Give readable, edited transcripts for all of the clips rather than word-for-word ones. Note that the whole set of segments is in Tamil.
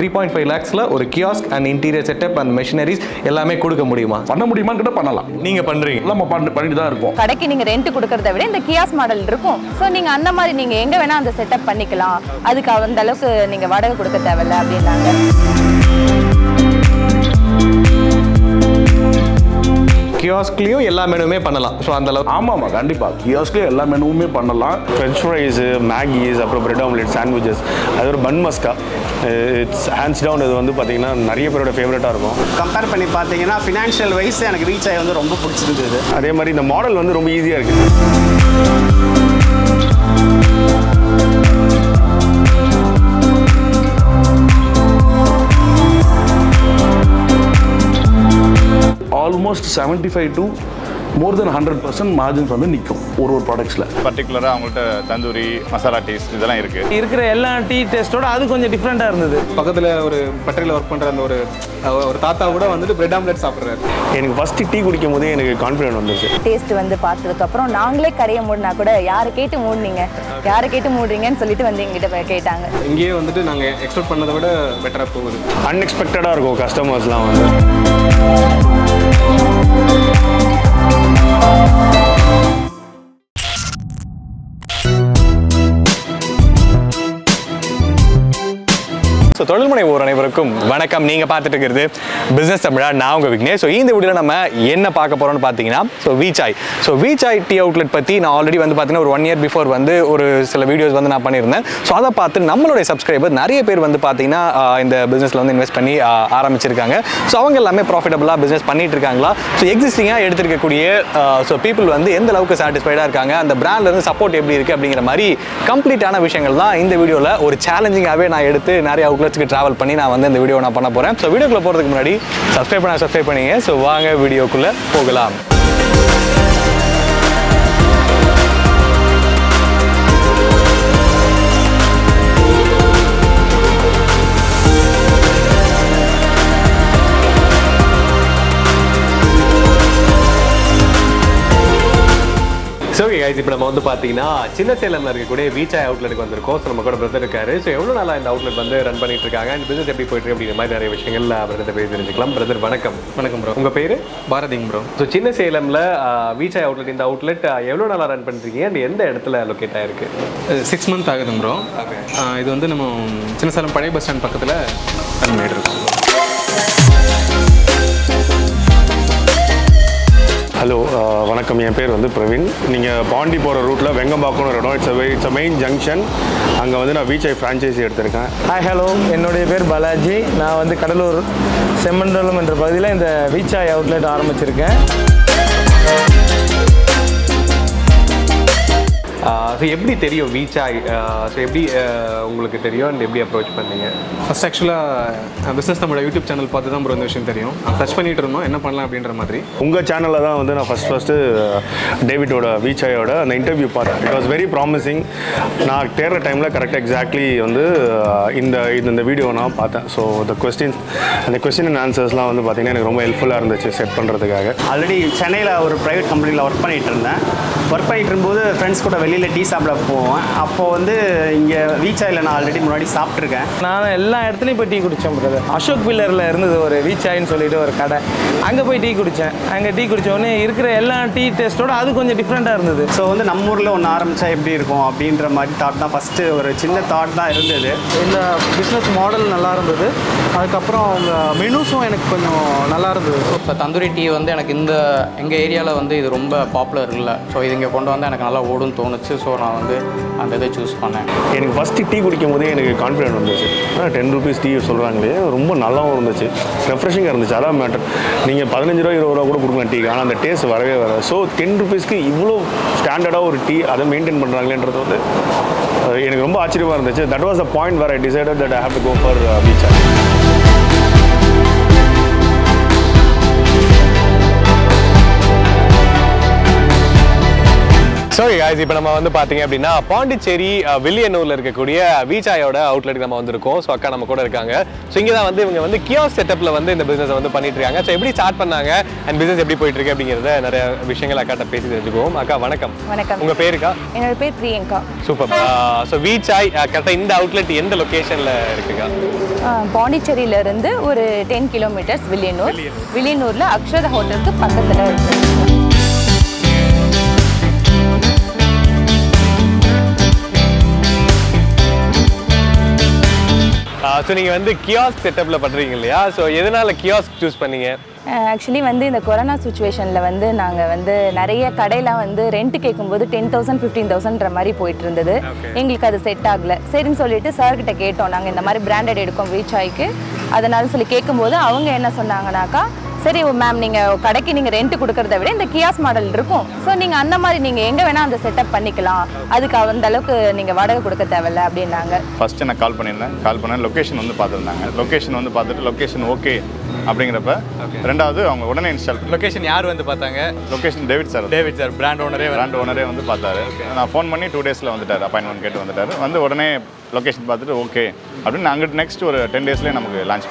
3.5 lakhs la or kiosk and interior setup and machineries ellame kuduka mudiyuma panna mudiyuma nu pannalam neenga pandreenga ellama pannidhi da irukom kadaikku neenga rent kudukrada vida inda kiosk model irukum so neenga andha mari neenga enga vena andha setup pannikalam adukku andha alavukku neenga vadaga kudukka thevilla appadinaanga kiosk liyo ella menu me pannalam so andha alavukku aama ma kandipa kiosk liyo ella menu me pannalam french fries maggies appo bread omelette sandwiches adhu bun maska it's hands down இது வந்து பாத்தீங்கன்னா நிறைய பேரோட ஃபேவரட்டா இருக்கும் கம்பேர் பண்ணி பாத்தீங்கன்னா ஃபைனான்சியல் வைஸ் எனக்கு WeChai வந்து ரொம்ப பிடிச்சிருக்கு அதே மாதிரி இந்த மாடல் வந்து ரொம்ப ஈஸியா இருக்கு almost 75 to more than 100% margins வந்து நிக்கும் ஒரு productsல particularly அவங்கள்ட்ட தந்தூரி மசாலா டீஸ்ட் இதெல்லாம் இருக்கு இருக்குற எல்லா டீ டேஸ்டோட அது கொஞ்சம் டிஃபரண்டா இருந்தது பக்கத்துல ஒரு பட்டறையில வர்க் பண்ற அந்த ஒரு தாத்தா கூட வந்து பிரெட் ஆம்லெட் சாப்பிடுறாரு எனக்கு ஃபர்ஸ்ட் டீ குடிக்கும்போது எனக்கு கான்ஃபிடன்ட் வந்துச்சு டேஸ்ட் வந்து பார்த்ததுக்கு அப்புறம் நாங்களே கறியை மூடனா கூட யாரை கேட்டு மூடுறீங்கன்னு சொல்லிட்டு வந்து என்கிட்ட கேட்டாங்க இங்கேயே வந்து நாங்க எக்ஸ்பெக்ட் பண்ணத விட பெட்டரா போகுது அன்எக்ஸ்பெக்டடா இருக்கும் கஸ்டமர்ஸ்லாம் வந்து So, hello everyone, welcome to Business Tamizha, I am Vignesh. So, in this video, WeChai. So, WeChai tea outlet, I already 1 year before I did some videos. So, that's why our subscribers are in the business. So, they are profitable business. So, existing so people are satisfied and the brand support complete in the video, a challenging outlet. Travel பண்ணி நான் வந்து இந்த வீடியோ நான் பண்ண போறேன் சோ வீடியோக்குள்ள போறதுக்கு முன்னாடி subscribe பண்ணுங்க சோ வாங்க வீடியோக்குள்ள போகலாம் So guys, now we are going to Chinnasalem WeChai outlet. So we brother so evlo nala indha outlet vande run panniterukanga and business eppadi poittu appadina mari nariya vishayangala brother kitta pesinirukkalam brother vanakkam bro unga peru Barading bro so Chinnasalem la WeChai outlet indha outlet evlo nala run pannirukkinga and endha edathila locate aayirukku 6 month agudum bro okay idu vande nam Chinnasalem palai bus stand pakkathula run pannirukku Hello, வணக்கம் என் பேர் வந்து பிரவீன் நீங்க பாண்டி போற ரூட்ல வெங்கம்பாக்கம்ன்ற இடம் it's a main junction அங்க வந்து நான் WeChai franchise எடுத்துர்க்கேன் ஹாய் ஹலோ என்னோட பேர் பாலாஜி நான் வந்து கடலூர் செம்மண்டலம் என்ற பகுதியில இந்த WeChai outlet ஆரம்பிச்சிருக்கேன் so எப்படி தெரியும் WeChai so எப்படி உங்களுக்கு தெரியும் and எப்படி approach பண்ணீங்க first actually business நம்மளோட youtube channel பார்த்து தான் bro இந்த விஷயம் தெரியும் நான் சர்ச் பண்ணிட்டு இருந்தோம் என்ன பண்ணலாம் அப்படின்ற மாதிரி உங்க சேனல்ல தான் வந்து நான் first David ஓட WeChai ஓட அந்த இன்டர்வியூ பார்த்தேன் it was very promising நான் தேர்ற டைம்ல கரெக்ட்டா exactly வந்து இந்த வீடியோ நான் பார்த்தேன் so the questions and the question and answersலாம் வந்து பாத்தீங்கன்னா எனக்கு ரொம்ப ஹெல்ப்ஃபுல்லா இருந்துச்சு செட் பண்றதுக்காக ஆல்ரெடி சென்னையில ஒரு பிரைவேட் கம்பெனில வர்க் பண்ணிட்டு இருந்தேன் ஃப்ரெண்ட்ஸ் கூட வெளியில டீ சாப்பிட போவோம் அப்போ வந்து இங்க WeChaiல நான் ஆல்ரெடி முன்னாடி சாப்பிட்டு இருக்கேன் நான் எல்லா இடத்துலயும் போய் டீ குடிச்சேன் பிரதர் அசோக் பில்லர்ல இருந்தது ஒரு WeChaiன்னு சொல்லிட்டு ஒரு கடை அங்க போய் டீ குடிச்சேன் அங்க டீ குடிச்சோனே இருக்குற எல்லா டீ டேஸ்டோட அது கொஞ்சம் டிஃபரண்டா இருந்தது சோ வந்து நம்ம ஊர்ல ஒன்னு ஆரம்பிச்சா எப்படி இருக்கும் அப்படின்ற மாதிரி தாட் தான் ஃபர்ஸ்ட் ஒரு சின்ன தாட் தான் இருந்தது இந்த பிசினஸ் மாடல் நல்லா இருந்தது அதுக்கு அப்புறம் அவங்க மெனுஸும் எனக்கு கொஞ்சம் நல்லா இருந்தது சோ தந்தூரி டீ வந்து எனக்கு இந்த எங்க ஏரியால வந்து இது ரொம்ப பாப்புலர் இல்ல சோ இது இங்க கொண்டு வந்தா எனக்கு நல்லா ஓடும் தோணுச்சு சோ நான் வந்து அந்த இத चूஸ் பண்ணேன் எனக்கு ஃபர்ஸ்ட் டீ குடிக்கும்போது எனக்கு கான்ஃபிடன்ட் வந்துச்சு ₹10 டீ சொல்றாங்களே ரொம்ப நல்லா இருந்துச்சு ரெஃப்ரெஷிங்கா இருந்துச்சு அதான் மேட்டர் நீங்க ₹15 ₹20 கூட குடுங்க டீ ஆனா அந்த டேஸ்ட் வரவே வராது சோ ₹10க்கு இவ்ளோ ஸ்டாண்டர்டா ஒரு டீ அத மெயின்टेन பண்றாங்களேன்றது வந்து எனக்கு ரொம்ப ஆச்சரியமா இருந்துச்சு that was the point where I decided that I have to go for WeChai Sorry guys, now we are looking at Pondicherry, Villianur, WeChai outlet. So, we are kiosk setup. So, we start and business is going to be welcome. Super. So, WeChai, what outlet is the location? Pondicherry is 10 km, Villianur. Villianur is the hotel. So you have a kiosk setup, so why did you choose a kiosk? Actually, in the corona situation, we rent 10,000, 15,000 set. Ma'am, you can rent the kiosk model. So, you can set up the setup. First, I called the location. Location okay. Location location David sir. David sir, brand owner. I phone 2 days appointment. The location okay. Next 10 days launch.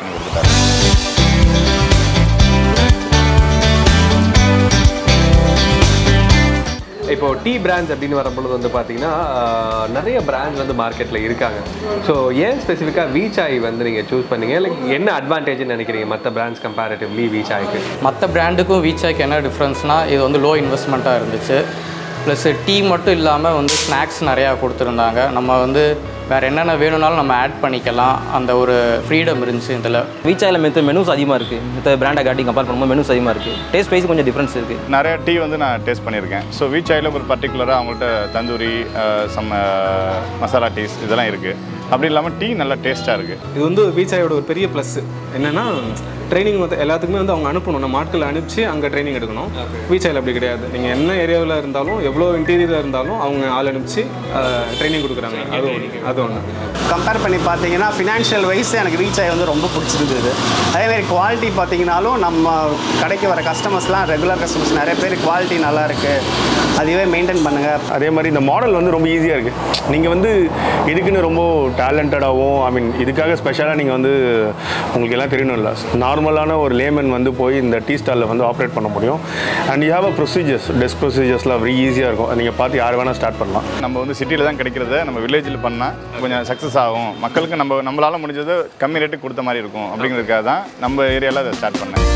Now, tea brands are many brands in the market. So, what specifically WeChai you choose? What advantage do you think about brands comparatively WeChai? What brand is WeChai difference? This is low investment. Plus, tea and snacks. We add the freedom. WeChai menus are different. Brand menus taste price is different. I tea taste. So, WeChai is particular tandoori, some masala teas. Tea is taste. This is a plus. Training with எல்லாத்துக்குமே வந்து அவங்க அனுப்புறோம் நம்ம மார்க்கெட்ல அனுப்பிச்சு அங்க ட்ரெய்னிங் எடுக்கணும் வீச்சைல அப்படி கிடையாது நீங்க என்ன ஏரியாவுல இருந்தாலும் எவ்ளோ இன்டீரியர்ல இருந்தாலும் அவங்க ஆள் அனுப்பிச்சு ட்ரெய்னிங் கொடுக்குறாங்க அது ஒண்ணு கம்பேர் பண்ணி பாத்தீங்கன்னா ஃபைனான்சியல் வைஸ் எனக்கு வீச்சை வந்து ரொம்ப பிடிச்சிருந்தது அதே மாதிரி குவாலிட்டி பாத்தீங்கனாலும் நம்ம கடைக்கு வர கஸ்டமர்ஸ்லாம் ரெகுலர் கஸ்டமர்ஸ் நிறைய பேர் குவாலிட்டி நல்லா இருக்கு அதுவே மெயின்டெய்ன் பண்ணுங்க அதே மாதிரி இந்த மாடல் வந்து ரொம்ப ஈஸியா இருக்கு நீங்க வந்து இதுக்குன்னு ரொம்ப டாலன்ட்டடாவும் ஐ மீன் இதுக்காக ஸ்பெஷலா நீங்க வந்து உங்களுக்கு எல்லாம் தெரியணும்ல நார்மலான ஒரு லேமன் வந்து போய் இந்த டீ ஸ்டால்ல வந்து ஆபரேட் பண்ண முடியும் and you have a procedures desk proceduresலாம் very easy-ஆ இருக்கும் நீங்க பாத்து யார் வேணா ஸ்டார்ட் பண்ணலாம் நம்ம வந்து சிட்டில தான் கிடைக்கிறதை நம்ம வில்லேஜ்ல பண்ணா கொஞ்சம் சக்சஸ் ஆகும் மக்களுக்கு நம்ம நம்மளால முடிஞ்சது கம்மி ரேட்டுக்கு கொடுத்த மாதிரி இருக்கும் அப்படிங்கிறதுக்காக தான் நம்ம ஏரியால அதை ஸ்டார்ட் பண்ணேன்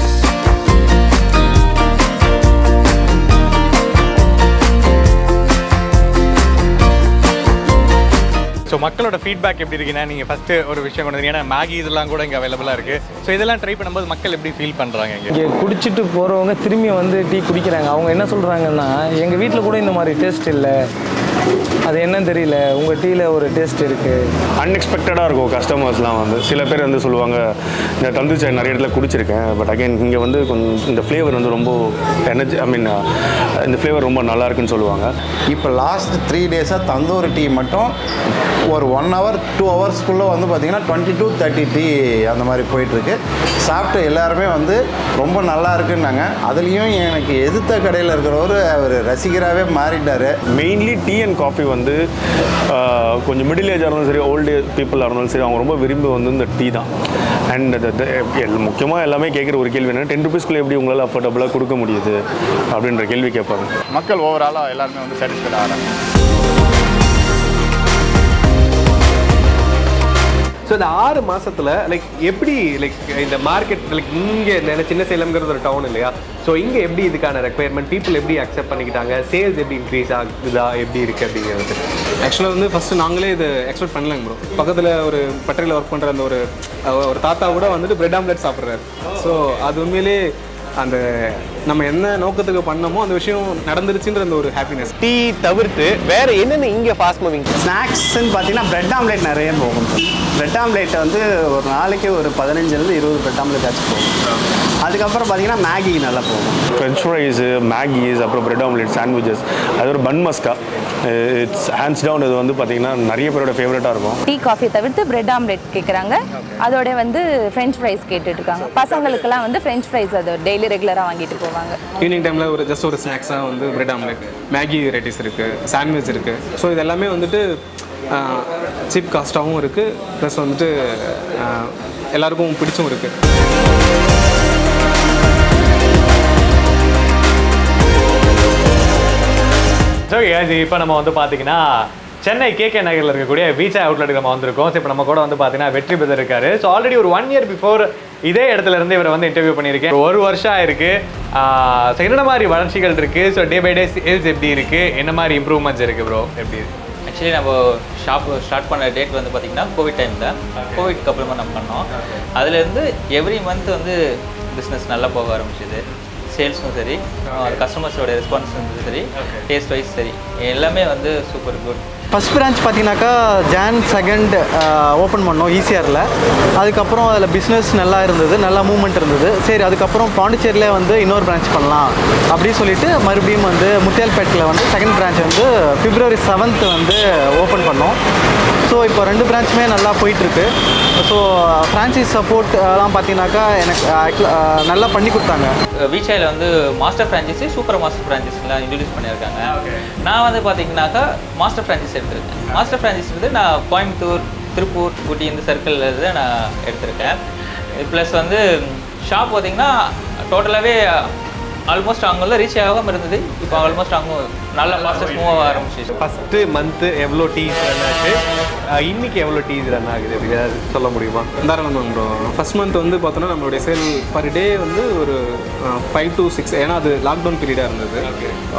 So, மக்களோட feedback எப்படி இருக்குன்னா நீங்க first ஒரு விஷயம் கொண்டு வந்தீங்கன்னா மேகி இதெல்லாம் கூட இங்க அவேலபிளா இருக்கு. சோ இதெல்லாம் ட்ரை பண்ணும்போது மக்கள் எப்படி ஃபீல் பண்றாங்க இங்க? குடிச்சிட்டு போறவங்க திரும்பி வந்து டீ குடிக்குறாங்க. அவங்க என்ன சொல்றாங்கன்னா எங்க வீட்ல கூட இந்த மாதிரி டேஸ்ட் இல்ல. அது என்னன்னு தெரியல. உங்க டீல ஒரு டேஸ்ட் இருக்கு. அன்எக்ஸ்பெக்டடா இருக்கும் கஸ்டமர்ஸ்லாம் வந்து. சில பேர் வந்து சொல்வாங்க இந்த தந்தூரி சாய் நிறைய இடத்துல குடிச்சிருக்கேன். பட் அகைன் இங்க வந்து இந்த ஃப்ளேவர் வந்து ரொம்ப எனர்ஜி ஐ மீன் இந்த ஃப்ளேவர் ரொம்ப நல்லா இருக்குன்னு சொல்வாங்க. இப்போ லாஸ்ட் 3 டேஸா தந்தூரி டீ மட்டும் ஒரு 1 hour 2 hours குள்ள வந்து பாத்தீங்கன்னா 20 to 30 டீ அந்த மாதிரி போயிட்டு இருக்கு. சாப்பிட்ட எல்லாரும் வந்து ரொம்ப நல்லா இருக்குன்னாங்க. அதுலயும் எனக்கு எதிர்த்த கடையில இருக்கறவர் அவர் ரசிகராவே மாறிட்டாரு. மெயின்லி டீ அண்ட் காபி வந்து கொஞ்சம் மிடில் ஏஜ் ஆனவங்க சரி ஓல்ட் ஏஜ் பீப்பிள் ஆனவங்க சரி அவங்க ரொம்ப விரும்பி வந்து இந்த டீ தான். And முக்கியமா எல்லாமே கேக்குற ஒரு கேள்வி என்ன 10 ரூபீஸ்க்குள்ள எப்படி உங்களால அஃபோர்டபிளா கொடுக்க முடியுது அப்படிங்கற கேள்வி கேட்பாங்க. மக்கள் ஓவராலா எல்லாரும் வந்து சாட்டிஸ்ஃபைட் ஆறாங்க. So, in 6 months, the market is Chinnasalem is a town. So, here is the requirement, people accept it, sales increase, Actually, first, we expect it. We work in bread omelets. So, that's why And நம்ம என்ன நோக்கத்துக்கு பண்ணமோ அந்த விஷயம் நடந்துருச்சுன்ற அந்த ஒரு ஹாப்பினஸ் டீ தவிர்த்து வேற என்னென்ன இங்க ஃபாஸ்ட் மூவிங் ஸ்நாக்ஸ்னு பாத்தீங்கன்னா பிரெட் ஆம்லெட் நிறைய போகும் பிரெட் ஆம்லெட் வந்து ஒரு நாளைக்கு ஒரு 15 ல 20 பிரெட் ஆம்லெட் ஆச்சு போகும் அதுக்கு அப்புறம் பாத்தீங்கன்னா மேகி நல்லா போகும் french fries மேகி அப்புறம் பிரெட் ஆம்லெட் சாண்ட்விச்சஸ் அது ஒரு bun maska it's hands down இது வந்து பாத்தீங்கன்னா நிறைய பேரோட ஃபேவரட்டா இருக்கும் டீ காபி தவிர்த்து பிரெட் ஆம்லெட் கேக்குறாங்க அதோட வந்து french fries கேட்டிட்டு இருக்காங்க பசங்களுக்குலாம் வந்து french fries அது டெய்லி வந்து ரெகுலரா வாங்கிட்டு போவாங்க ஈவினிங் டைம்ல ஒரு ஜஸ்ட் ஒரு ஸ்நாக்ஸா வந்து பிரெட் ஆம்லெட் மேகி வெரைட்டிஸ் இருக்கு சாண்ட்விச் இருக்கு சோ இது எல்லாமே வந்துட்டு cheap காஸ்டாவும் இருக்கு பிளஸ் வந்து எல்லாருக்கும் பிடிச்சும் இருக்கு சோ guys இப்போ நம்ம வந்து பாத்தீங்கன்னா Chennai KK Nagar la irukkudiya WeChai outlet ku nama vandirukom so ipo nama koda vandu pathina Vetri brother irukkaru so already or 1 year before idhe edathila irundhe ivara vandu interview pannirken oru varsha irukku so enna mari valarchigal irukku so day by day sales eppadi irukku enna mari improvements irukku bro eppadi actually namo shop start panna date vandu pathina covid time la covid ku apporama nam pannom adile irund every month vandu business nalla poga aarambichidhu Sales no seri, customers oda response no seri, taste wise seri. Ellame vandu super good. First branch pathinaaka Jan 2nd open pannom ECR la. Adukaprom adla business nalla irundhudu, nalla movement irundhudu. Seri adukaprom Pondicherry la vandu innor branch pannalam. Appadi solittu marubiyum vandu Muthialpet la vandu second branch vandu February 7th vandu open pannom. So ipo rendu branch me nalla poitirukku. So franchise support la pathinaaka enak nalla panni kuttaanga. WeChai la vandu master franchise, super master franchise la introduce pannirukanga. Na vandu pathinaaka master franchise Master franchise வந்து நான் கோயம்புத்தூர் திருப்பூர் ஊட்டி இந்த சர்க்கிளில் இருந்து நான் எடுத்திருக்கேன் ப்ளஸ் வந்து ஷாப் பார்த்தீங்கன்னா டோட்டலாகவே ஆல்மோஸ்ட் அங்கெல்லாம் ரீச் ஆகாமல் இருந்தது இப்போ ஆல்மோஸ்ட் அங்கே நல்லா ஃபாஸ்ட்டாக மூவ் ஆக ஆரம்பிச்சிச்சு ஃபஸ்ட்டு மந்த்து எவ்வளோ டீஸ் ரன் ஆச்சு இன்னைக்கு எவ்வளோ டீஸ் ரன் ஆகுது அப்படிங்கிறது சொல்ல முடியுமா தாராளம் பண்ணுறோம் ஃபஸ்ட் மந்த் வந்து பார்த்தோன்னா நம்மளுடைய சேல் பர் டே வந்து ஒரு 5 to 6 ஏன்னா அது லாக்டவுன் பீரியடாக இருந்தது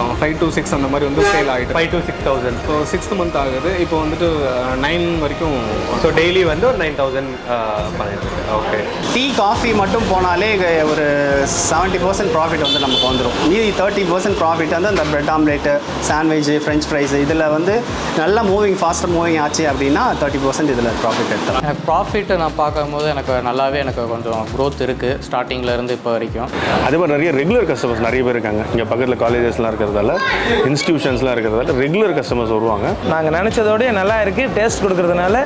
5 to 6 அந்த மாதிரி வந்து சேல் ஆகிட்டு 5 to 6,000 ஸோ 6th மந்த் ஆகுது இப்போ வந்துட்டு 9 வரைக்கும் ஸோ டெய்லி வந்து ஒரு 9,000 பண்ணிட்டு ஓகே டீ காஃபி மட்டும் போனாலே ஒரு 70% ப்ராஃபிட் வந்து நம்ம வந்துரும் மீதி 30% ப்ராஃபிட் வந்து அந்த bread omelette sandwich French fries இதில் வந்து நல்லா மூவிங் ஃபாஸ்ட்டாக மூவிங் ஆச்சு அப்படின்னா 30% இதில் ப்ராஃபிட் எடுத்துரும் எனக்கு ப்ராஃபிட்டை நான் பார்க்கும்போது எனக்கு நல்லாவே எனக்கு கொஞ்சம் க்ரோத் இருக்குது ஸ்டார்டிங்லேருந்து இப்போ வரைக்கும் அதே மாதிரி நிறைய ரெகுலர் கஸ்டமர்ஸ் நிறைய பேர் இருக்காங்க இங்கே பக்கத்தில் காலேஜஸ்லாம் இருக்கிறதால இன்ஸ்டியூஷன்ஸ்லாம் இருக்கிறதால ரெகுலர் கஸ்டமர்ஸ் வருவாங்க நாங்கள் நினச்சதோடய நல்லா இருக்குது டேஸ்ட் கொடுக்குறதுனால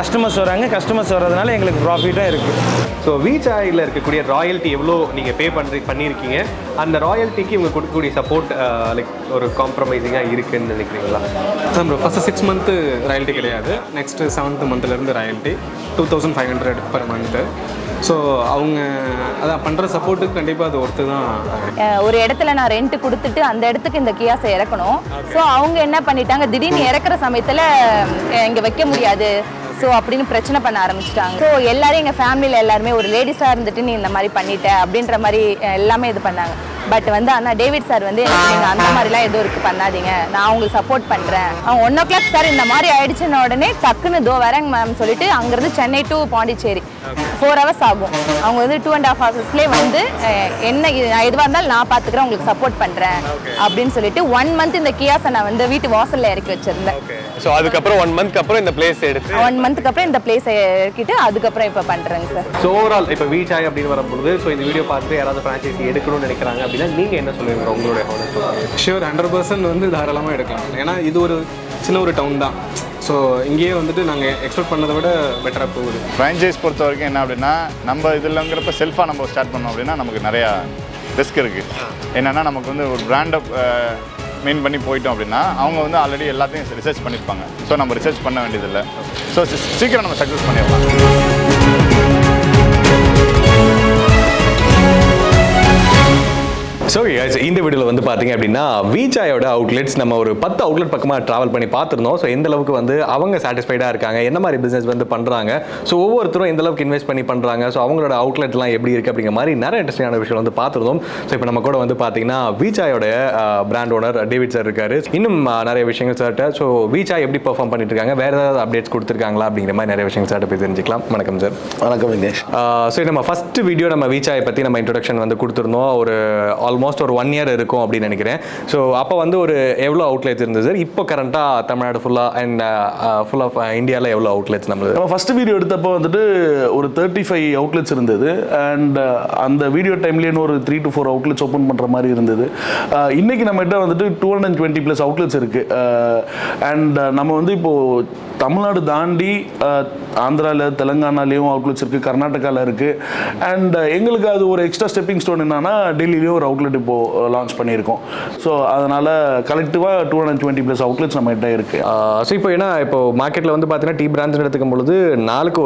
கஸ்டமர்ஸ் வராங்க கஸ்டமர்ஸ் வர்றதுனால எங்களுக்கு ப்ராஃபிட்டாக இருக்குது ஸோ WeChaiயில் இருக்கக்கூடிய ராயல்ட்டி எவ்வளோ நீங்கள் பே பண்ணியிருக்கீங்க அந்த ராயல்ட்டிக்கு இவங்க கொடுக்கக்கூடிய சப்போர்ட் லைக் ஒரு காம்ப்ரமைசிங்காக இருக்குதுன்னு நினைக்கிறீங்களா sir bro first 6 month royalty கிடையாது நெக்ஸ்ட்டு 7th மந்த்லேருந்து ராயல்ட்டி 2500 பர் மந்த்து ஸோ அவங்க அதான் பண்ணுற சப்போர்ட்டுக்கு கண்டிப்பாக அது ஒருத்து தான் ஒரு இடத்துல நான் ரெண்ட் கொடுத்துட்டு அந்த இடத்துக்கு இந்த கியாஸை இறக்கணும் ஸோ அவங்க என்ன பண்ணிட்டாங்க திடீர்னு இறக்குற சமயத்தில் இங்கே வைக்க முடியாது ஸோ அப்படின்னு பிரச்சனை பண்ண ஆரம்பிச்சிட்டாங்க ஸோ எல்லாரும் எங்கள் ஃபேமிலியில் எல்லாருமே ஒரு லேடிஸாக இருந்துட்டு நீ இந்த மாதிரி பண்ணிட்டேன் அப்படின்ற மாதிரி எல்லாமே இது பண்ணாங்க பட் வந்து ஆனால் டேவிட் சார் வந்து நீங்கள் அந்த மாதிரிலாம் எதுவும் இருக்குது பண்ணாதீங்க நான் உங்களுக்கு சப்போர்ட் பண்ணுறேன் அவங்க 1 o'clock சார் இந்த மாதிரி ஆயிடுச்சுன்னு உடனே டக்குன்னு தோ வரேங்க மேம் சொல்லிட்டு அங்கேருந்து சென்னை டு பாண்டிச்சேரி 4 hours ஆகும் அவங்க வந்து 2.5 hours வந்து என்ன எதுவாக இருந்தாலும் நான் பார்த்துக்கிறேன் உங்களுக்கு சப்போர்ட் பண்ணுறேன் அப்படின்னு சொல்லிட்டு 1 month இந்த கியாஸை நான் வந்து வீட்டு வாசலில் இறக்கி வச்சுருந்தேன் ஸோ அதுக்கப்புறம் 1 month அப்புறம் இந்த பிளேஸ் எடுத்து 1 month அப்புறம் இந்த பிளேஸ் இறக்கிட்டு அதுக்கப்புறம் இப்போ பண்ணுறேங்க சார் ஸோ ஓவரால் இப்போ WeChai அப்படின்னு வரும்போது ஸோ இந்த வீடியோ பார்த்துட்டு யாராவது ஃப்ரான்ச்சைஸி எடுக்கணும்னு நினைக்கிறாங்க அப்படின்னா நீங்கள் என்ன சொல்லுவீங்க உங்களுடைய ஷியூர் 100% வந்து தாராளமாக எடுக்கலாம் ஏன்னா இது ஒரு சின்ன ஒரு டவுன் தான் ஸோ இங்கேயே வந்துட்டு நாங்கள் எக்ஸ்பெக்ட் பண்ணதை விட பெட்டராக போகுது ஃப்ரான்ச்சைஸ் பொறுத்த வரைக்கும் என்ன அப்படின்னா நம்ம இதுலங்கிறப்ப செல்ஃபாக நம்ம ஸ்டார்ட் பண்ணோம் அப்படின்னா நமக்கு நிறையா ரிஸ்க் இருக்குது என்னென்னா நமக்கு வந்து ஒரு பிராண்டப் மெயின் பண்ணி போயிட்டோம் அப்படின்னா அவங்க வந்து ஆல்ரெடி எல்லாத்தையும் ரிசர்ச் பண்ணியிருப்பாங்க ஸோ நம்ம ரிசர்ச் பண்ண வேண்டியதில்லை ஸோ சீக்கிரம் நம்ம சக்ஸஸ் பண்ணிடலாம் ஸோ இந்த வீடியோவில் வந்து பார்த்தீங்க அப்படின்னா WeChaiயோட அவுட்லெட்ஸ் நம்ம ஒரு 10 outlet பக்கமாக ட்ராவல் பண்ணி பார்த்துருந்தோம் ஸோ எந்தளவுக்கு வந்து அவங்க சாட்டிஸ்ஃபைடாக இருக்காங்க என்ன மாதிரி பிஸ்னஸ் வந்து பண்ணுறாங்க ஸோ ஒவ்வொருத்தரும் எந்தளவுக்கு இன்வெஸ்ட் பண்ணி பண்ணுறாங்க ஸோ அவங்களோட அவுட்லெட்லாம் எப்படி இருக்குது அப்படிங்கிற மாதிரி நிறைய இன்ட்ரெஸ்டிங்கான விஷயம் வந்து பார்த்துருந்தோம் ஸோ இப்போ நம்ம கூட வந்து பார்த்தீங்கன்னா WeChaiயோட பிராண்ட் ஓனர் டேவிட் சார் இருக்காரு இன்னும் நிறைய விஷயங்கள் சார்கிட்ட ஸோ WeChai எப்படி பெர்ஃபார்ம் பண்ணிட்டு இருக்காங்க வேறு ஏதாவது அப்டேட்ஸ் கொடுத்துருக்காங்களா அப்படிங்கிற மாதிரி நிறைய விஷயங்கள் சார்கிட்ட போய் தெரிஞ்சிக்கலாம் வணக்கம் சார் வணக்கம் வினேஷ் ஸோ நம்ம ஃபஸ்ட்டு வீடியோ நம்ம WeChai பற்றி நம்ம இன்ட்ரடக்ஷன் வந்து கொடுத்துருந்தோம் ஒரு ஆல்மோஸ்ட் ஒரு 1 year இருக்கும் அப்படி நினைக்கிறேன். ஸோ அப்போ வந்து ஒரு எவ்வளோ அவுட்லெட்ஸ் இருந்தது சார்? இப்போ கரண்டாக தமிழ்நாடு ஃபுல்லாக அண்ட் ஃபுல் ஆஃப் இந்தியாவில் எவ்வளோ அவுட்லெட்ஸ் நம்மளுக்கு? நம்ம ஃபஸ்ட்டு வீடியோ எடுத்தப்போ வந்துட்டு ஒரு 35 அவுட்லெட்ஸ் இருந்தது. அண்ட் அந்த வீடியோ டைம்லேயே ஒரு 3 to 4 அவுட்லெட்ஸ் ஓப்பன் பண்ணுற மாதிரி இருந்தது. இன்றைக்கி நம்மகிட்ட வந்துட்டு 220+ அவுட்லெட்ஸ் இருக்குது. அண்ட் நம்ம வந்து இப்போது தமிழ்நாடு தாண்டி ஆந்திராவில் தெலுங்கானாலேயும் அவுட்லெட்ஸ் இருக்குது, கர்நாடகாவில் இருக்குது. அண்ட் எங்களுக்கு அது ஒரு எக்ஸ்ட்ரா ஸ்டெப்பிங் ஸ்டோன் என்னன்னா டெல்லியிலேயும் ஒரு அவுட்லெட் இப்போது லான்ச் பண்ணியிருக்கோம். ஸோ அதனால் கலெக்டிவாக 220+ அவுட்லெட்ஸ் நம்மகிட்ட இருக்குது. ஸோ இப்போ ஏன்னா இப்போ மார்க்கெட்டில் வந்து பார்த்தீங்கன்னா டீ பிராண்ட்ஸ் எடுத்துக்கும் பொழுது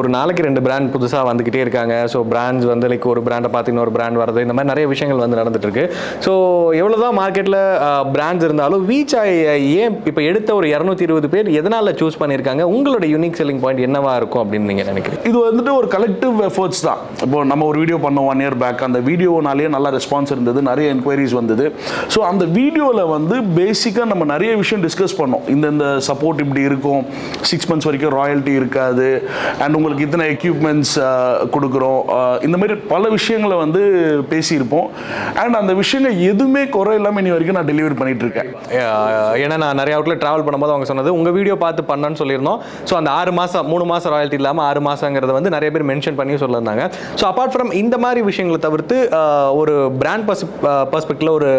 ஒரு நாளைக்கு 2 பிராண்ட் புதுசாக வந்துக்கிட்டே இருக்காங்க. ஸோ பிராண்ட்ஸ் வந்து லைக் ஒரு பிராண்டை பார்த்தீங்கன்னா ஒரு பிராண்ட் வரது, இந்த மாதிரி நிறைய விஷயங்கள் வந்து நடந்துட்டு இருக்கு. ஸோ எவ்வளோதான் மார்க்கெட்டில் பிராண்ட்ஸ் இருந்தாலும் WeChai ஏன் இப்போ எடுத்த ஒரு 220 பேர் எதனால் சூஸ் பண்ணியிருக்காங்க? உங்களோட யூனிக் செல்லிங் பாயிண்ட் என்னவா இருக்கும் அப்படின்னு நீங்க நினைக்கிறீங்க? இது வந்துட்டு ஒரு கலெக்டிவ் எஃபோர்ட்ஸ் தான். இப்போ நம்ம ஒரு வீடியோ பண்ணோம் 1 year பேக். அந்த வீடியோனாலேயே நல்ல ரெஸ்பான்ஸ் இருந்தது, நிறைய என்கொயரிஸ் வந்தது. ஸோ அந்த வீடியோவில் வந்து பேசிக்காக நம்ம நிறைய விஷயம் டிஸ்கஸ் பண்ணோம். இந்த சப்போர்ட் இப்படி இருக்கும், 6 months வரைக்கும் ராயல்ட்டி இருக்காது, அண்ட் உங்களுக்கு இத்தனை எக்யூப்மெண்ட்ஸ் கொடுக்குறோம், இந்த மாதிரி பல விஷயங்களை வந்து பேசியிருப்போம். அண்ட் அந்த விஷயங்கள் எதுவுமே குறை இல்லாமல் இனி வரைக்கும் நான் டெலிவரி பண்ணிட்டு இருக்கேன். ஏன்னா நான் நிறைய அவுட்ல டிராவல் பண்ணும்போது அவங்க சொன்னது உங்கள் வீடியோ பார்த்து பண்ணான்னு சொல்லியிருந்தோம். So அந்த 3 மாசம் ராயல்ட்டி இல்லாம 6 மாசம்ங்கறத வந்து நிறைய பேர் மென்ஷன் பண்ணி சொல்லிருந்தாங்க. சோ அபார்ட் फ्रॉम இந்த மாதிரி விஷயங்களை தவிர்த்து ஒரு பிராண்ட் पर्सபெக்டிவ்ல ஒரு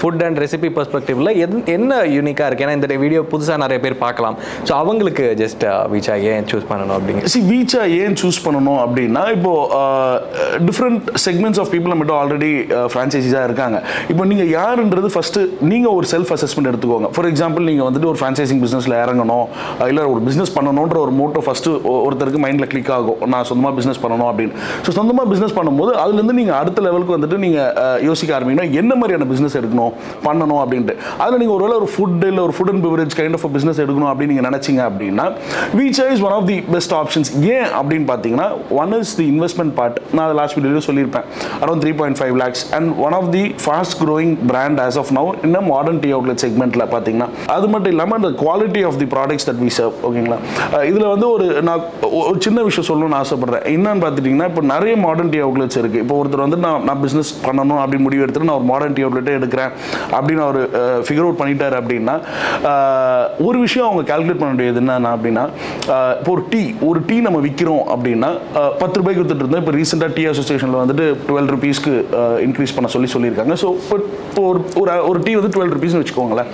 ஃபுட் அண்ட் ரெசிபி पर्सபெக்டிவ்ல என்ன யூனிக்கா இருக்கு? ஏனா இந்த வீடியோ புதுசா நிறைய பேர் பார்க்கலாம். சோ அவங்களுக்கு ஜஸ்ட் WeChai ஏன் சூஸ் பண்ணனும் அப்படிங்க? See WeChai ஏன் சூஸ் பண்ணனும் அப்படினா இப்போ டிஃபரண்ட் செக்மெண்ட்ஸ் ஆஃப் people நம்ம ஆல்ரெடி ஃபிரான்சைஸிஸா இருக்காங்க. இப்போ நீங்க யாருன்றது ஃபர்ஸ்ட் நீங்க ஒரு செல்ஃப் அசெஸ்மென்ட் எடுத்துக்கோங்க. ஃபார் எக்ஸாம்பிள் நீங்க வந்து ஒரு ஃபிரான்சைசிங் பிசினஸ்ல இறங்கணும் இல்ல ஒரு பிஸ்னஸ் பண்ணணுன்ற ஒரு மோட்டோ ஃபஸ்ட்டு ஒருத்தருக்கு மைண்டில் கிளிக் ஆகும், நான் சொந்தமாக பிஸ்னஸ் பண்ணணும் அப்படின்னு. ஸோ சொந்தமாக பிஸ்னஸ் பண்ணும்போது அதுலேருந்து நீங்கள் அடுத்த லெவலுக்கு வந்துட்டு நீங்கள் யோசிக்க ஆரம்பிங்கன்னா என்ன மாதிரியான பிஸ்னஸ் எடுக்கணும் பண்ணணும் அப்படின்ட்டு. அதில் நீங்கள் ஒருவேளை ஒரு ஃபுட் இல்லை ஒரு food and beverage kind of business எடுக்கணும் அப்படின்னு நீங்கள் நினச்சிங்க அப்படின்னா WeChai is one of the best options. ஏன் அப்படின்னு பார்த்தீங்கன்னா one is the investment part. நான் அது லாஸ்ட் வீடியோவில் சொல்லியிருப்பேன், around 3.5 lakhs and one of the fast growing brand as of now இன்னும் மாடர்ன் டீ அவுட்லெட் செக்மெண்ட்டில் பார்த்தீங்கன்னா. அது மட்டும் இல்லாமல் அந்த quality of the products that we serve. ஓகேங்களா, இதில் வந்து நான் ஒரு சின்ன விஷயம் சொல்லணும்னு ஆசைப்படுறேன். என்னன்னு பார்த்துட்டிங்கன்னா இப்போ நிறைய மாடர்ன் டீ அவுட்லெட்ஸ் இருக்குது. இப்போ ஒருத்தர் வந்து நான் பிஸ்னஸ் பண்ணணும் அப்படின்னு முடிவு எடுத்துகிட்டு நான் ஒரு மாடர்ன் டீ அவுட்லெட்டே எடுக்கிறேன் அப்படின்னு அவர் ஃபிகர் அவுட் பண்ணிட்டார் அப்படின்னா ஒரு விஷயம் அவங்க கால்குலேட் பண்ண வேண்டியது என்னன்னா அப்படின்னா இப்போ ஒரு டீ நம்ம விற்கிறோம் அப்படின்னா 10 ரூபாய்க்கு வித்துட்டு இருந்தோம். இப்போ ரீசெண்டாக டீ அசோசியேஷனில் வந்துட்டு 12 rupeesக்கு இன்க்ரீஸ் பண்ண சொல்லியிருக்காங்க. ஸோ இப்போ ஒரு டீ வந்து 12 rupeesன்னு வச்சுக்கோங்களேன்.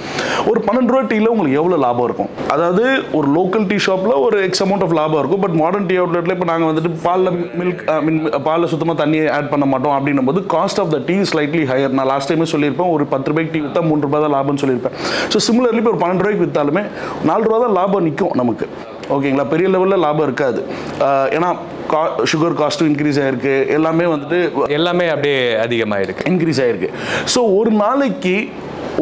ஒரு 12 ரூபா டீயில் உங்களுக்கு எவ்வளோ லாபம் இருக்கும்? அதாவது ஒரு லோக்கல் டீ ஷாப்ல ஒரு எக்ஸ் அமௌண்ட் ஆஃப் லாபம் இருக்கும். பட் மாடர்ன் டீ அவுட்லெட்ல இப்போ நாங்கள் வந்துட்டு பாலில் சுத்தமாக தண்ணியை ஆட் பண்ண மாட்டோம் அப்படின்னும் போது cost of the tea slightly higher. நான் லாஸ்ட் டைமே சொல்லியிருப்பேன், ஒரு 10 ரூபாய்க்கு டீ விற்றா 3 ரூபாய் தான் லாபம்னு சொல்லியிருப்பேன். ஸோ சிமிலர்லி இப்போ ஒரு 12 ரூபாய்க்கு விற்றாலுமே 4 ரூபா தான் லாபம் நிற்கும் நமக்கு. ஓகேங்களா, பெரிய லெவலில் லாபம் இருக்காது. ஏன்னா சுகர் காஸ்ட்டும் இன்க்ரீஸ் ஆகிருக்கு, எல்லாமே வந்துட்டு எல்லாமே அப்படியே அதிகமாக இருக்குது, இன்க்ரீஸ் ஆகிருக்கு. ஸோ ஒரு நாளைக்கு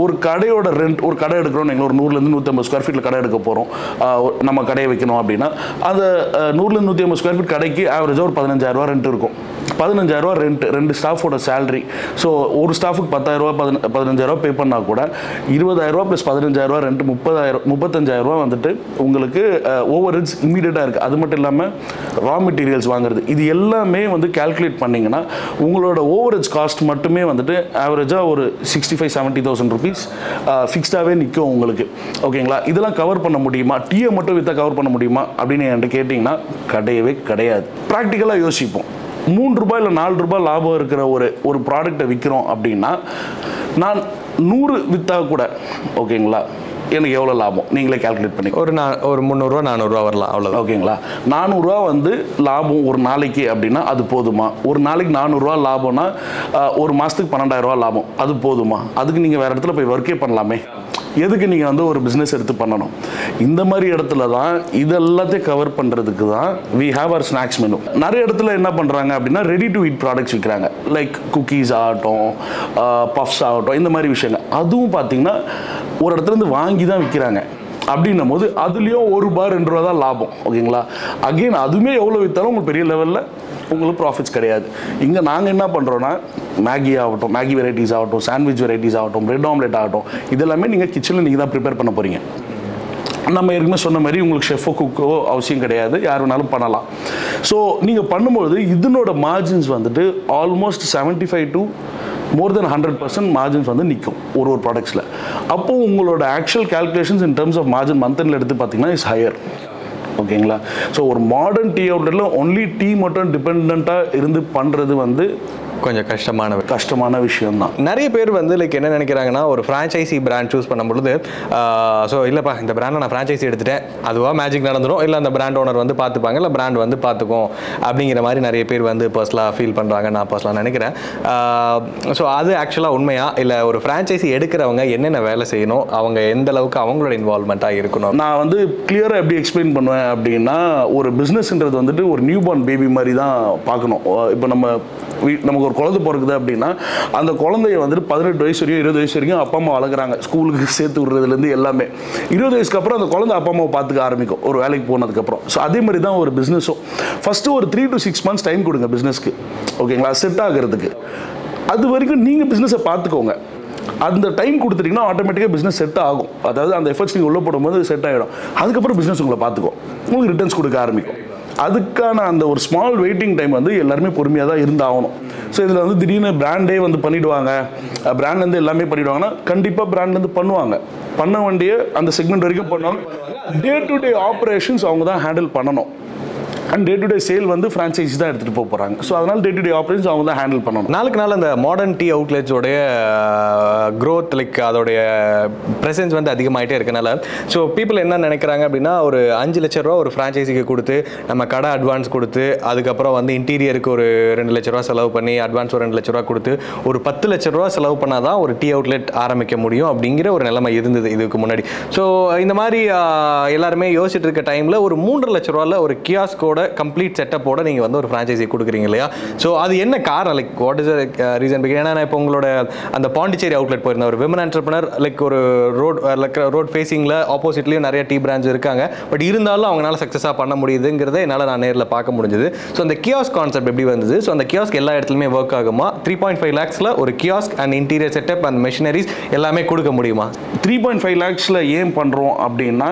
ஒரு கடையோட ரெண்ட், ஒரு கடை எடுக்கிறோம் எங்களை ஒரு 100-150 square feet கடை எடுக்க போகிறோம். நம்ம கடையை வைக்கணும் அப்படின்னா அந்த 100-150 square feet கடைக்கு ஆவரேஜாக ஒரு 15,000 ரூபா ரெண்ட் இருக்கும். 15,000 ரூபா ரெண்ட், 2 ஸ்டாஃபோட சேலரி. ஸோ ஒரு ஸ்டாஃபுக்கு 10,000 ரூபா 15,000 ரூபா பே பண்ணால் கூட 20,000 ரூபா ப்ளஸ் 15,000 ரூபா ரெண்ட் 35,000 ரூபா வந்துட்டு உங்களுக்கு ஓவர் ஹெட்ஸ் இம்மீடியட்டாக இருக்குது. அது மட்டும் இல்லாமல் ரா மெட்டீரியல்ஸ் வாங்குறது, இது எல்லாமே வந்து கால்குலேட் பண்ணிங்கன்னா உங்களோட ஓவர் ஹெட்ஸ் காஸ்ட் மட்டுமே வந்துட்டு ஆவரேஜாக ஒரு 65,000-70,000 rupees ஃபிக்ஸ்டாகவே நிற்கும் உங்களுக்கு. ஓகேங்களா, இதெல்லாம் கவர் பண்ண முடியுமா? டீயை மட்டும் வித்தா கவர் பண்ண முடியுமா அப்படின்னு என்கிட்ட கேட்டிங்கன்னா கிடையவே கிடையாது. ப்ராக்டிக்கலாக யோசிப்போம். 3 ரூபாய் இல்லை 4 ரூபாய் லாபம் இருக்கிற ஒரு ப்ராடக்டை விற்கிறோம் அப்படின்னா நான் 100 விற்றா கூட ஓகேங்களா எனக்கு எவ்வளோ லாபம் நீங்களே கால்குலேட் பண்ணி ஒரு 300-400 வரலாம், அவ்வளோ. ஓகேங்களா, 400 வந்து லாபம் ஒரு நாளைக்கு அப்படின்னா அது போதுமா? ஒரு நாளைக்கு 400 லாபம்னா ஒரு மாதத்துக்கு 12,000 லாபம், அது போதுமா? அதுக்கு நீங்கள் வேறு இடத்துல போய் ஒர்க்கே பண்ணலாமே. எதுக்கு நீங்கள் வந்து ஒரு பிஸ்னஸ் எடுத்து பண்ணணும்? இந்த மாதிரி இடத்துல தான் இதெல்லாத்தையும் கவர் பண்ணுறதுக்கு தான் we have our snacks menu. நிறைய இடத்துல என்ன பண்ணுறாங்க அப்படின்னா ரெடி டு ஈட் ப்ராடக்ட்ஸ் விற்கிறாங்க, லைக் குக்கீஸ் ஆகட்டும் பஃப்ஸ் ஆகட்டும் இந்த மாதிரி விஷயங்கள். அதுவும் பார்த்தீங்கன்னா ஒரு இடத்துலேருந்து வாங்கி தான் விற்கிறாங்க அப்படின்னும் போது அதுலேயும் 1 ரூபா 2 ரூபா தான் லாபம். ஓகேங்களா, அகெயின் அதுவுமே எவ்வளோ விற்றாலும் உங்களுக்கு பெரிய லெவலில் உங்களுக்கு ப்ராஃபிட்ஸ் கிடையாது. இங்கே நாங்கள் என்ன பண்ணுறோன்னா மேகி ஆகட்டும், மேகி வெரைட்டிஸ் ஆகட்டும், சாண்ட்விச் வெரைட்டிஸ் ஆகட்டும், பிரெட் ஆம்லெட் ஆகட்டும், இதெல்லாமே நீங்கள் கிச்சனில் நீங்கள் தான் ப்ரிப்பேர் பண்ண போகிறீங்க. நம்ம ஏற்கனவே சொன்ன மாதிரி உங்களுக்கு ஷெஃபோ குக்கோ அவசியம் கிடையாது, யார் வேணாலும் பண்ணலாம். ஸோ நீங்கள் பண்ணும்பொழுது இதனோட மார்ஜின்ஸ் வந்துட்டு almost 75 to more than 100% margins வந்து நிக்கும் ஒரு ஒரு productsல அப்போ உங்களோட actual calculations in terms of margin month end எடுத்து பாத்தீங்கன்னா is higher ஓகேங்களா சோ ஒரு மாடர்ன் டீ அவுட்ல only டீ மட்டும் டிபெண்டன்ட்டா இருந்து பண்றது வந்து கொஞ்சம் கஷ்டமான விஷயம் தான் நிறைய பேர் வந்து லைக் என்ன நினைக்கறாங்கன்னா ஒரு ஃபிரான்ச்சைசி பிராண்ட் சூஸ் பண்ணும்போது சோ இல்லப்பா இந்த பிராண்ட நான் ஃபிரான்ச்சைசி எடுத்துட்டேன் அதுவா மேஜிக் நடந்துரும் இல்ல அந்த பிராண்ட் ஓனர் வந்து பாத்துப்பாங்க இல்ல பிராண்ட் வந்து பாத்துக்கும் அப்படிங்கிற மாதிரி நிறைய பேர் வந்து பர்சனலா ஃபீல் பண்றாங்க நான் பர்சனலா நினைக்கிறேன் சோ அது एक्चुअली உண்மையா இல்ல ஒரு ஃபிரான்ச்சைசி எடுக்கறவங்க என்னென்ன வேலை செய்யணும் அவங்க எந்த அளவுக்கு அவங்களோட இன்வால்வ்மென்ட்டா இருக்கணும் நான் வந்து கிளியரா எப்படி எக்ஸ்பிளைன் பண்ணுவேன் அப்படினா ஒரு பிசினஸ்ன்றது வந்து ஒரு நியூ born பேபி மாதிரி தான் பார்க்கணும் இப்போ நம்ம ஒரு குழந்தை போறக்குது அப்படினா அந்த குழந்தையை வந்து 18 வயசு வரையும் 20 வயசு வரைக்கும் அப்பா அம்மா வளக்குறாங்க ஸ்கூலுக்கு சேர்த்து விடுறதுல இருந்து எல்லாமே 20 வயசுக்கு அப்புறம் அந்த குழந்தை அப்பா அம்மாவை பாத்துக்க ஆரம்பிக்கும் ஒரு வேலைக்கு போனதுக்கு அப்புறம் சோ அதே மாதிரி தான் ஒரு பிசினஸோ ஃபர்ஸ்ட் ஒரு 3 to 6 months டைம் கொடுங்க பிசினஸ்க்கு ஓகேங்களா செட் ஆகிறதுக்கு அது வரைக்கும் நீங்க பிசினஸை பாத்துக்கோங்க அந்த டைம் கொடுத்துட்டீங்கன்னா ஆட்டோமேட்டிக்கா பிசினஸ் செட் ஆகும் அதாவது அந்த எஃபர்ட்ஸ் நீங்க உள்ள போடும்போது செட் ஆயிடும் அதுக்கு அப்புறம் பிசினஸ் உங்களை பாத்துக்கும் உங்களுக்கு ரிட்டர்ன்ஸ் கொடுக்க ஆரம்பிக்கும் அதுக்கான அந்த ஒரு ஸ்மால் வெயிட்டிங் டைம் வந்து எல்லாரும் பொறுமையா தான் இருந்தாகணும் சோ இதுல வந்து திடீர்னு பிராண்டே வந்து பண்ணிடுவாங்க பிராண்ட்ல இருந்து எல்லாமே பண்ணிடுவாங்கன்னா கண்டிப்பா பிராண்ட்ல இருந்து பண்ணுவாங்க பண்ண வேண்டிய அந்த செக்மெண்ட் வரைக்கும் பண்ணுவாங்க டே டு டே ஆபரேஷன்ஸ் அவங்க தான் ஹேண்டில் பண்ணணும் And day-to-day sale வந்து franchise தான் எடுத்துட்டு போக போறாங்க சோ அதனால day-to-day operations அவங்க தான் ஹேண்டில் பண்ணனும் நாளுக்கு நாள் அந்த மாடர்ன் டீ அவுட்லெட்ஸ் உடைய growth like அதோட presence வந்து அதிகமாயிட்டே இருக்கனால சோ people என்ன நினைக்கறாங்க அப்படினா ஒரு 5 லட்சம் ரூபாய் ஒரு franchiseக்கு கொடுத்து நம்ம கடை அட்வான்ஸ் கொடுத்து அதுக்கு அப்புறம் வந்து இன்டீரியருக்கு ஒரு 2 லட்சம் ரூபாய் செலவு பண்ணி அட்வான்ஸ் ஒரு 2 லட்சம் ரூபாய் கொடுத்து ஒரு 10 லட்சம் ரூபாய் செலவு பண்ணாதான் ஒரு டீ அவுட்லெட் ஆரம்பிக்க முடியும் அப்படிங்கற ஒரு நிலைமை இருந்தது இதுக்கு முன்னாடி சோ இந்த மாதிரி எல்லாரும் யோசிச்சிட்டு இருக்க டைம்ல ஒரு 3 லட்சம் ரூபாயில ஒரு கியாஸ்க் complete setup order நீங்க வந்து ஒரு franchise கொடுக்குறீங்க இல்லையா சோ அது என்ன காரணம் like what is the reason because நான் இப்போ உங்களோட அந்த பாண்டிச்சேரி அவுட்லெட் போயிருந்தேன் ஒரு women entrepreneur like ஒரு road facingல oppositeலயும் நிறைய tea brands இருக்காங்க பட் இருந்தாலும் அவங்கனால சக்சஸா பண்ண முடியுதுங்கறதை என்னால நான் நேர்ல பார்க்க முடிஞ்சது சோ அந்த kiosk concept எப்படி வந்தது சோ அந்த kiosk எல்லா இடத்துலயுமே work ஆகுமா 3.5 lakhsல ஒரு kiosk and interior setup and machineries எல்லாமே கொடுக்க முடியுமா 3.5 lakhsல ஏன் பண்றோம் அப்படினா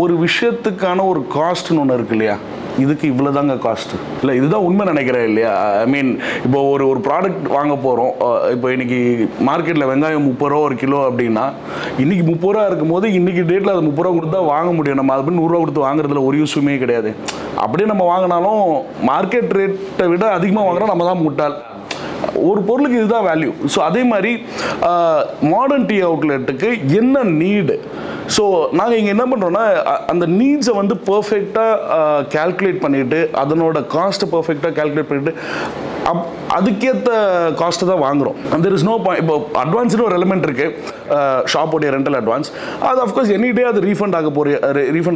ஒரு விஷயத்துக்கான ஒரு காஸ்ட்னு ஒன்னு இருக்கு இதுக்கு இவ்வளவுதாங்க காஸ்ட் இல்ல இதுதான் உண்மை நினைக்கிறேன் இல்லையா ஐ மீன் இப்போ ஒரு ஒரு ப்ராடக்ட் வாங்க போறோம் இப்போ இன்னைக்கு மார்க்கெட்ல வெங்காயம் 30 ரூபாய் ஒரு கிலோ அப்படினா இன்னைக்கு 30 ரூபாய் இருக்கும்போது இன்னைக்கு டேட்ல அது 30 ரூபாய் கொடுத்தா வாங்க முடியும் நம்ம அது 100 ரூபாய் கொடுத்து வாங்குறதுல ஒரு யூஸ்மே கிடையாது அப்படியே நம்ம வாங்குனாலும் மார்க்கெட் ரேட்டை விட அதிகமா வாங்குறா நம்ம தான் முட்டாள் ஒரு பொருளுக்கு இதுதான் வேல்யூ சோ அதே மாதிரி மாடர்ன் டீ அவுட்லெட்டுக்கு என்ன நீட் சோ நாங்க இங்க என்ன பண்றோம்னா அந்த நீட்ஸை வந்து பெர்ஃபெக்ட்டா கால்குலேட் பண்ணிட்டு அதனோட காஸ்ட் பெர்ஃபெக்ட்டா கால்குலேட் பண்ணிட்டு அதுக்கேத்த காஸ்ட் தான் வாங்குறோம் there is no point இப்போ அட்வான்ஸ்னு ஒரு எலிமெண்ட் இருக்கு ஷாப் உடைய ரெண்டல் அட்வான்ஸ் அது ஆஃப் கோர்ஸ் எனி டே அது ரீஃபண்ட்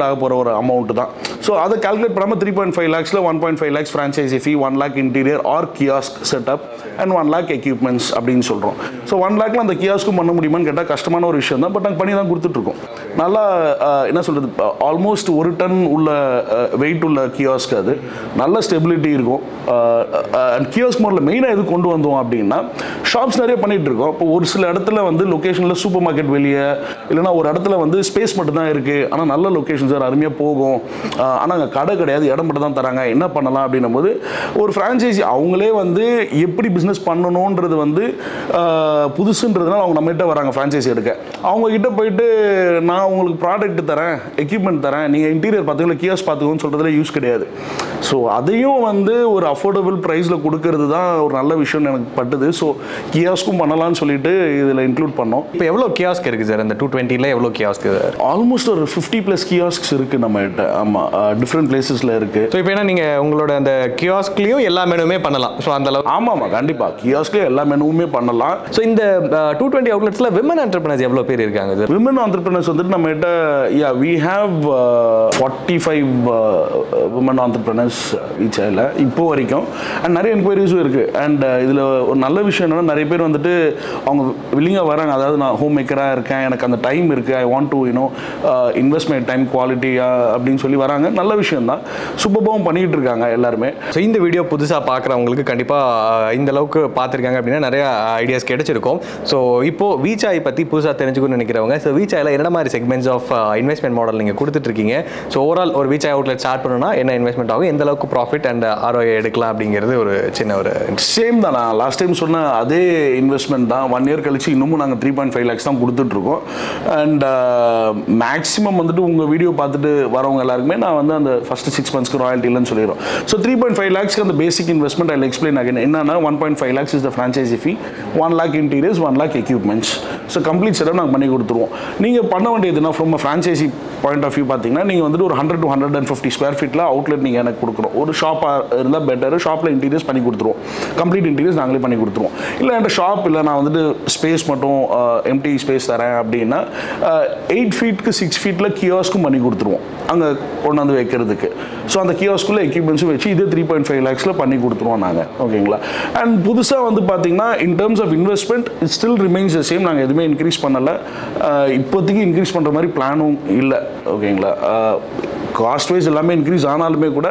ஆக போற ஒரு அமௌண்ட் தான் சோ அதை கால்குலேட் பண்ணாம 3.5 lakhsல 1.5 lakhs franchise fee 1 lakh interior or kiosk setup and 1 lakh equipments அப்படினு சொல்றோம் சோ 1 lakhல அந்த கியாஸ்க்கு பண்ண முடியுமான்னு கேட்டா கஷ்டமான ஒரு விஷயம் தான் பட் நாங்க பண்ணி தான் கொடுத்துட்டு இருக்கோம் நல்லா என்ன சொல்றது ஆல்மோஸ்ட் 1 டன் உள்ள வெயிட் உள்ள கியாஸ்க் அது நல்ல ஸ்டெபிலிட்டி இருக்கும் and kiosk model மெயினா எது கொண்டு வந்தோம் அப்படினா ஷாப்ஸ் நிறைய பண்ணிட்டு இருக்கோம் அப்ப ஒரு சில இடத்துல வந்து லொகேஷன்ல சூப்பர் மார்க்கெட் வெளிய இல்லனா ஒரு இடத்துல வந்து ஸ்பேஸ் மட்டும் தான் இருக்கு ஆனா நல்ல லொகேஷன்ஸ் அருமையா போகும் ஆனா கடை கிடையாது இடம் மட்டும் தான் தராங்க என்ன பண்ணலாம் அப்படினும்போது ஒரு franchise அவங்களே வந்து எப்படி business பண்ணனும்ன்றது வந்து புதுசுன்றதுனால அவங்க நம்ம கிட்ட வராங்க franchise எடுக்க அவங்க கிட்ட போய்ட்டு நான் உங்களுக்கு ப்ராடக்ட் தரேன் equipment தரேன் நீங்க இன்டீரியர் பாத்துக்கோங்க kiosk பாத்துக்கோன்னு சொல்றதுல யூஸ் கிடையாது சோ அதையும் வந்து ஒரு affordable priceல கொடுக்கிறது தான் ஒரு நல்ல விஷயம் எனக்கு பட்டது சோ கியாஸ்கும் பண்ணலாம்னு சொல்லிட்டு இதல இன்க்ளூட் பண்ணோம் இப்போ எவ்வளவு கியாஸ்க் இருக்கு சார் அந்த 220 ல எவ்வளவு கியாஸ்க் ஆல்மோஸ்ட் ஒரு 50+ கியாஸ்க்ஸ் இருக்கு நம்மட்ட ஆமா डिफरेंट பிளேसेसல இருக்கு சோ இப்போ என்ன நீங்க உங்களோட அந்த கியாஸ்க்லயும் எல்லா மெனுமே பண்ணலாம் சோ அந்த அளவுக்கு ஆமாமா கண்டிப்பா கியாஸ்க்ல எல்லா மெனுமே பண்ணலாம் சோ இந்த 220 அவுட்லெட்ஸ்ல women entrepreneurs எவ்வளவு பேர் இருக்காங்க சார் women entrepreneurs வந்து நம்மட்ட we have 45 women entrepreneurs WeChaiல இப்போ வரைக்கும் and நிறைய என்கொயரிஸும் இருக்கு and இதுல ஒரு நல்ல விஷயம் என்னன்னா நிறைய பேர் வந்துட்டு அவங்க வில்லிங்கா வராங்க அதாவது நான் ஹோம் மேக்கரா இருக்கேன் எனக்கு அந்த டைம் இருக்கு I want to invest my time quality அப்படினு சொல்லி வராங்க நல்ல விஷயம் தான் சூப்பர்பாவும் பண்ணிட்டு இருக்காங்க எல்லாரும் சோ இந்த வீடியோ புதுசா பார்க்கறவங்களுக்கு கண்டிப்பா இந்த அளவுக்கு பாத்துர்க்காங்க அப்படினா நிறைய ஐடியாஸ் கிடைச்சிருக்கும் சோ இப்போ WeChai பத்தி புதுசா தெரிஞ்சுக்கணும்னு நினைக்கிறவங்க சோ WeChaiல என்ன மாதிரி செக்மெண்ட்ஸ் ஆஃப் இன்வெஸ்ட்மென்ட் மாடல் நீங்க கொடுத்துட்டு இருக்கீங்க சோ ஓவர் ஆல் ஒரு WeChai அவுட்லெட் ஸ்டார்ட் பண்ணனும்னா என்ன இன்வெஸ்ட்மென்ட் ஆகும் எந்த அளவுக்கு profit and ROI எடுக்கலாம் அப்படிங்கிறது ஒரு சின்ன ஒரு சேம் தான் நான் லாஸ்ட் டைம் சொன்ன அதே இன்வெஸ்ட்மென்ட் தான் 1 இயர் கழிச்சு இன்னமும் நாங்க 3.5 lakhs தான் கொடுத்துட்டு இருக்கோம் and maximum வந்துட்டு உங்க வீடியோ பார்த்துட்டு வரவங்க எல்லாருமே நான் வந்து அந்த first 6 months க்கு royalty இல்லன்னு சொல்லிரோம் so 3.5 lakhs க்கு அந்த basic investment I'll explain again என்னன்னா 1.5 lakhs is the franchise fee 1 lakh interiors 1 lakh equipments so complete setup நாங்க பண்ணி கொடுத்துருவோம் நீங்க பண்ண வேண்டியதுனா from a franchisee point of view பாத்தீங்கன்னா நீங்க வந்துட்டு ஒரு 100 to 150 square feet la outlet நீங்க எனக்கு கொடுக்கறோம் ஒரு ஷாப்பா இருந்தா பெட்டர் ஷாப்ல இன்டீரியர்ஸ் பண்ணி கொடுத்துருவோம் கம்ப்ளீட் இன்டீரியர்ஸ் நாங்களே பண்ணி கொடுத்துருவோம் இல்லன்னா ஷாப் இல்ல நான் வந்துட்டு ஸ்பேஸ் மட்டும் எம்டி ஸ்பேஸ் தரேன் அப்படினா 8 feet க்கு 6 feet la kiosk பண்ணி கொடுத்துருவோம் அங்க கொண்டாந்து வைக்கிறதுக்கு சோ அந்த kiosk குள்ள equipments வெச்சு இது 3.5 lakhs la பண்ணி கொடுத்துருவோம் நாங்க ஓகேங்களா and புதுசா வந்து பாத்தீங்கன்னா in terms of investment it still remains the same நாங்க எதுமே increase பண்ணல இப்போதைக்கு increase பண்ற மாதிரி பிளானும் இல்ல ஓகேங்களா cost wise எல்லாமே increase ஆனாலுமே கூட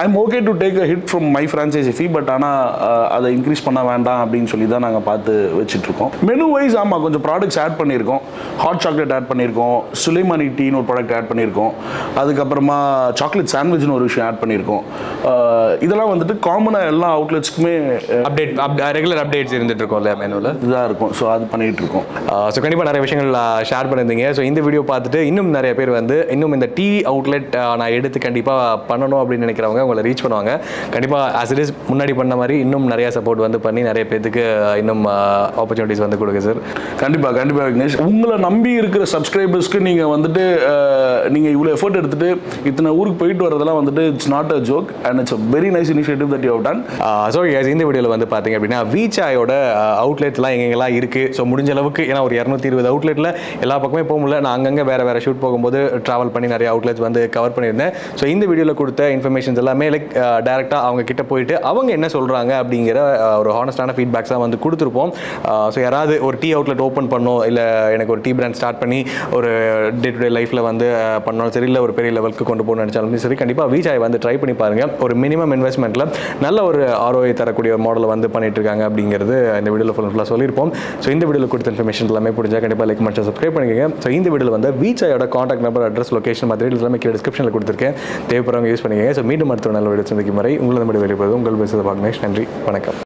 I am okay to take a hit from my franchise fee but ஆனா அதை increase பண்ண வேண்டாம் அப்படினு சொல்லி தான் நாங்க பார்த்து வெச்சிட்டு இருக்கோம் menu wise ஆமா கொஞ்சம் products add பண்ணிருக்கோம் hot chocolate add பண்ணிருக்கோம் சுலைமானி டீ னு ஒரு product add பண்ணிருக்கோம் அதுக்கு அப்புறமா chocolate sandwich னு ஒரு விஷயம் add பண்ணிருக்கோம் இதெல்லாம் வந்துட்டு காமனா எல்லா outletsக்குமே அப்டேட் ரெகுலர் அப்டேட்ஸ் இருந்துட்டு இருக்கும்ல மெனுல இதா இருக்கும் சோ அது பண்ணிட்டு இருக்கோம் சோ கண்டிப்பா நிறைய விஷயங்கள் ஷேர் பண்ணிருந்தீங்க சோ இந்த வீடியோ பார்த்துட்டு இன்னும் நிறைய பேர் வந்து இன்னும் இந்த டீ outlet நான் எடுத்து கண்டிப்பா பண்ணனும் அப்படி நினைக்கிறவங்க உங்களை ரீச் பண்ணுவாங்க கண்டிப்பா as it is முன்னாடி பண்ண மாதிரி இன்னும் நிறைய சப்போர்ட் வந்து பண்ணி நிறைய பேருக்கு இன்னும் opportunities வந்து கொடுங்க சார் கண்டிப்பா கண்டிப்பா உங்களை நம்பி இருக்கிற சப்ஸ்கிரைபர்ஸ்க்கு நீங்க வந்துட்டு நீங்க இவ்வளவு எஃபோர்ட் எடுத்துட்டு இத்தனை ஊருக்கு போயிட்டு வரதெல்லாம் வந்துட்டு it's not a joke and it's a very nice initiative that you have done so guys இந்த வீடியோல வந்து பாத்தீங்க அப்படினா WeChai ஓட அவுட்லெட்லாம் எங்கெல்லாம் இருக்கு சோ முடிஞ்ச அளவுக்கு ஏனா ஒரு 220 அவுட்லெட்ல எல்லா பக்கமே போக முடியல நான் அங்கங்க வேற வேற ஷூட் போகும்போது டிராவல் பண்ணி நிறைய அவுட்லெட்ஸ் வந்து கவர் பண்ணிருந்தேன் சோ இந்த வீடியோல கொடுத்த இன்ஃபர்மேஷன்ஸ் எல்லாமே லைக் டைரக்ட்டா அவங்க கிட்ட போயிடு அவங்க என்ன சொல்றாங்க அப்படிங்கற ஒரு ஹானஸ்டான ஃபீட்பேக்ஸா வந்து கொடுத்துறோம் சோ யாராவது ஒரு டீ அவுட்லெட் ஓபன் பண்ணோ இல்ல எனக்கு ஒரு டீ பிராண்ட் ஸ்டார்ட் பண்ணி ஒரு டே டு டே லைஃப்ல வந்து பண்ணனும் சரி இல்ல ஒரு பெரிய லெவலுக்கு கொண்டு போறேன்னு நினைச்சாலும் சரி கண்டிப்பா WeChai வந்து ட்ரை பண்ணி பாருங்க ஒரு மினிமம் இன்வெஸ்ட்மென்ட்ல நல்ல ஒரு ROI தரக்கூடிய மாடல் வந்து பண்ணிட்டு இருக்காங்க அப்படிங்கிறது இந்த வீடியோல ஃபுல்லா சொல்லிருப்போம் சோ இந்த வீடியோல கொடுத்த இன்ஃபர்மேஷன்ஸ் எல்லாமே புரிஞ்சா கண்டிப்பா லைக் மற்றும் சப்ஸ்கிரைப் பண்ணிக்கங்க சோ இந்த வீடியோல வந்து WeChai ஓட கான்டாக்ட் நம்பர் அட்ரஸ் லொகேஷன் மாதிரி எல்லாமே டிஸ்கிரிப்ஷன்ல கொடுத்திருக்கேன் தேவைப்படுறவங்க யூஸ் பண்ணிக்கங்க சோ மீண்டும் அடுத்த நல்ல வீடியோ சந்திக்கும் வரை உங்களை நம்ம வெளியே போறோம் உங்கள் பேசுறது பாக்னேஷ் நன்றி வணக்கம்